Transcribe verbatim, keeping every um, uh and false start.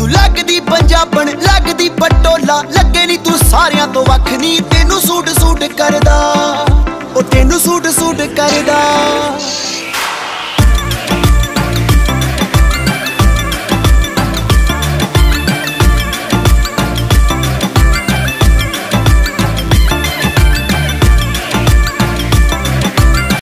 तू लगदी पंजाबन लगदी पटोला लगे नी तू सारियां तो वख नी तेनू सूट सूट करदा ओ तेनू सूट सूट करदा।